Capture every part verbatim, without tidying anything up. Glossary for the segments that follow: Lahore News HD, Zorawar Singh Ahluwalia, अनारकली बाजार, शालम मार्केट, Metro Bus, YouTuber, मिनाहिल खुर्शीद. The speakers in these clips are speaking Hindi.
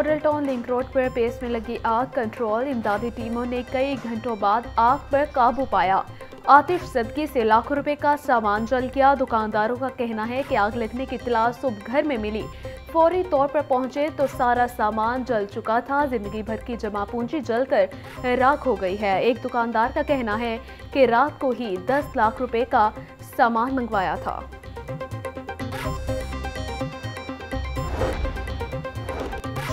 मॉडल टाउन लिंक रोड पर पेश में लगी आग कंट्रोल। इमदादी टीमों ने कई घंटों बाद आग पर काबू पाया। आतिश जदगी से लाखों रुपए का सामान जल गया। दुकानदारों का कहना है कि आग लगने की इत्तला सुबह घर में मिली, फौरी तौर पर पहुंचे तो सारा सामान जल चुका था। जिंदगी भर की जमा पूंजी जलकर राख हो गई है। एक दुकानदार का कहना है कि रात को ही दस लाख रुपए का सामान मंगवाया था।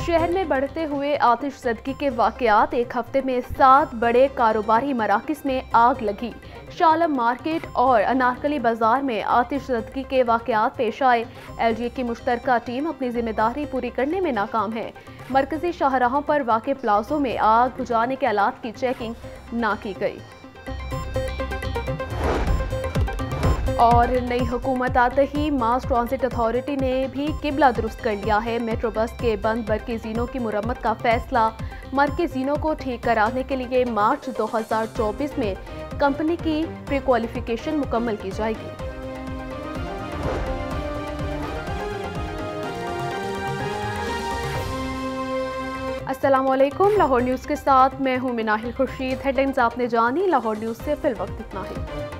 शहर में बढ़ते हुए आतिशज़दगी के वाकयात, एक हफ्ते में सात बड़े कारोबारी मराकज़ में आग लगी। शालम मार्केट और अनारकली बाजार में आतिशज़दगी के वाकयात पेश आए। एलजीए की मुश्तरका टीम अपनी जिम्मेदारी पूरी करने में नाकाम है। मरकजी शाहराहों पर वाक़े प्लाजों में आग बुझाने के आलात की चेकिंग ना की गई। और नई हुकूमत आते ही मास ट्रांजिट अथॉरिटी ने भी किबला दुरुस्त कर लिया है। मेट्रो बस के बंद मरकज़ीनों की मरम्मत का फैसला। मरकज़ीनों को ठीक कराने के लिए मार्च दो हज़ार चौबीस में कंपनी की प्री क्वालिफिकेशन मुकम्मल की जाएगी। अस्सलामुअलैकुम, लाहौर न्यूज़ के साथ मैं हूं मिनाहिल खुर्शीद। हेडलाइंस आपने जानी। लाहौर न्यूज़ से फिलवक्त इतना ही।